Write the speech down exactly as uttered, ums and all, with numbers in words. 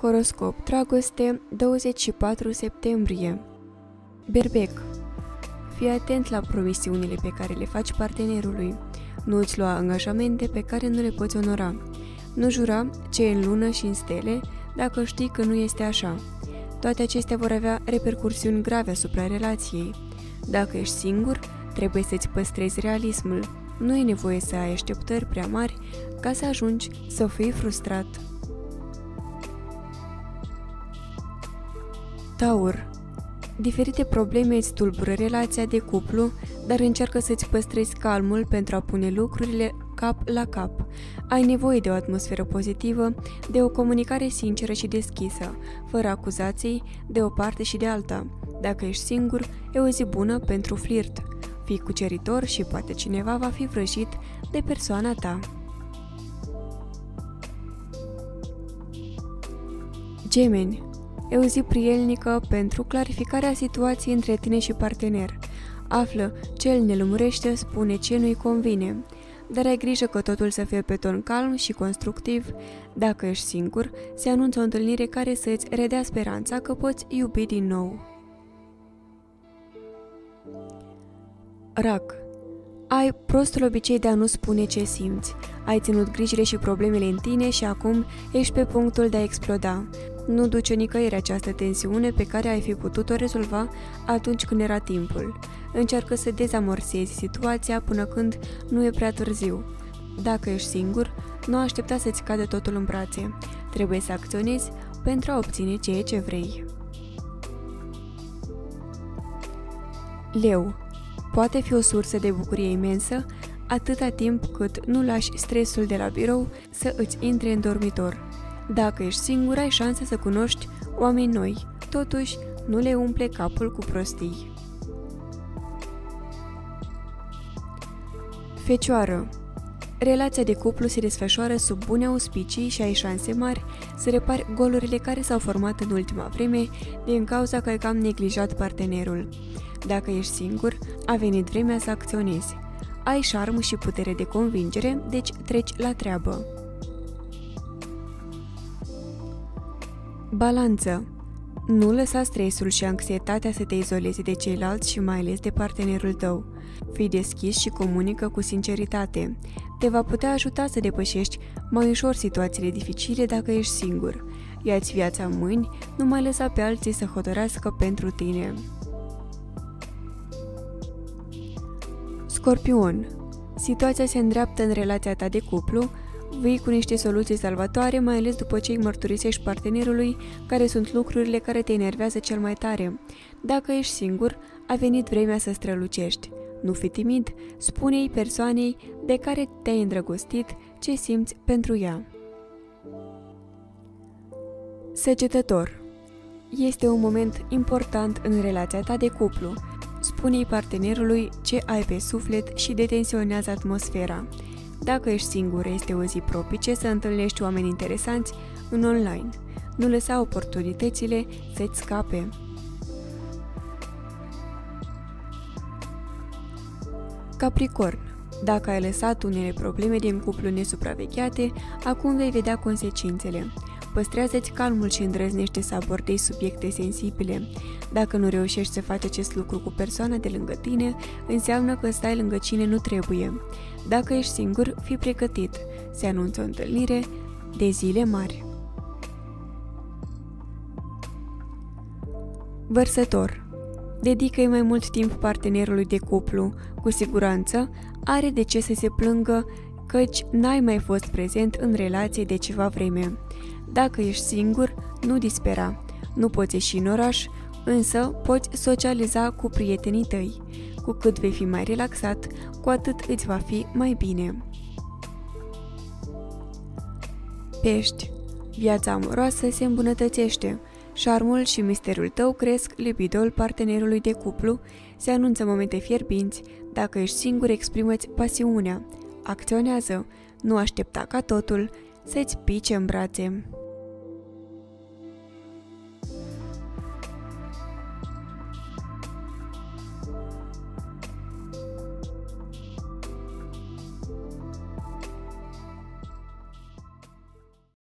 Horoscop Dragoste, douăzeci și patru septembrie. Berbec. Fii atent la promisiunile pe care le faci partenerului. Nu îți lua angajamente pe care nu le poți onora. Nu jura ce e în lună și în stele dacă știi că nu este așa. Toate acestea vor avea repercursiuni grave asupra relației. Dacă ești singur, trebuie să-ți păstrezi realismul. Nu e nevoie să ai așteptări prea mari ca să ajungi să fii frustrat. Taur. Diferite probleme îți tulbură relația de cuplu, dar încearcă să-ți păstrezi calmul pentru a pune lucrurile cap la cap. Ai nevoie de o atmosferă pozitivă, de o comunicare sinceră și deschisă, fără acuzații de o parte și de alta. Dacă ești singur, e o zi bună pentru flirt. Fii cuceritor și poate cineva va fi vrăjit de persoana ta. Gemeni. E o zi prielnică pentru clarificarea situației între tine și partener. Află ce îl nelumurește, spune ce nu-i convine. Dar ai grijă că totul să fie pe ton calm și constructiv. Dacă ești singur, se anunță o întâlnire care să-ți redea speranța că poți iubi din nou. Rac. Ai prostul obicei de a nu spune ce simți. Ai ținut grijile și problemele în tine și acum ești pe punctul de a exploda. Nu duce nicăieri această tensiune pe care ai fi putut-o rezolva atunci când era timpul. Încearcă să dezamorsezi situația până când nu e prea târziu. Dacă ești singur, nu aștepta să-ți cadă totul în brațe. Trebuie să acționezi pentru a obține ceea ce vrei. Leu. Poate fi o sursă de bucurie imensă atâta timp cât nu lași stresul de la birou să îți intre în dormitor. Dacă ești singur, ai șansa să cunoști oameni noi, totuși nu le umple capul cu prostii. Fecioară. Relația de cuplu se desfășoară sub bune auspicii și ai șanse mari să repari golurile care s-au format în ultima vreme din cauza că ai cam neglijat partenerul. Dacă ești singur, a venit vremea să acționezi. Ai șarm și putere de convingere, deci treci la treabă. Balanță. Nu lăsa stresul și anxietatea să te izoleze de ceilalți și mai ales de partenerul tău. Fii deschis și comunică cu sinceritate. Te va putea ajuta să depășești mai ușor situațiile dificile dacă ești singur. Ia-ți viața în mâini, nu mai lăsa pe alții să hotărască pentru tine. Scorpion. Situația se îndreaptă în relația ta de cuplu. Vii cu niște soluții salvatoare, mai ales după ce îi mărturisești partenerului care sunt lucrurile care te enervează cel mai tare. Dacă ești singur, a venit vremea să strălucești. Nu fi timid, spune-i persoanei de care te-ai îndrăgostit ce simți pentru ea. Săgetător. Este un moment important în relația ta de cuplu. Spune-i partenerului ce ai pe suflet și detensionează atmosfera. Dacă ești singur, este o zi propice să întâlnești oameni interesanți în online. Nu lăsa oportunitățile să-ți scape. Capricorn. Dacă ai lăsat unele probleme din cuplu nesupravegheate, acum vei vedea consecințele. Păstrează-ți calmul și îndrăznește să abordezi subiecte sensibile. Dacă nu reușești să faci acest lucru cu persoana de lângă tine, înseamnă că stai lângă cine nu trebuie. Dacă ești singur, fii pregătit. Se anunță o întâlnire de zile mari. Vărsător. Dedică-i mai mult timp partenerului de cuplu. Cu siguranță are de ce să se plângă, căci n-ai mai fost prezent în relație de ceva vreme. Dacă ești singur, nu dispera. Nu poți ieși în oraș, însă poți socializa cu prietenii tăi. Cu cât vei fi mai relaxat, cu atât îți va fi mai bine. Pești. Viața amoroasă se îmbunătățește. Șarmul și misterul tău cresc libidoul partenerului de cuplu. Se anunță momente fierbinți. Dacă ești singur, exprimă-ți pasiunea. Acționează. Nu aștepta ca totul să-ți pice în brațe.